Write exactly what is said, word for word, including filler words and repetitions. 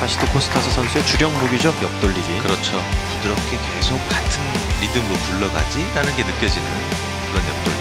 카시도코스타스 선수의 주력 무기죠. 옆돌리기. 그렇죠. 부드럽게 계속 같은 리듬으로 굴러가지라는 게 느껴지는 그런 옆돌리기.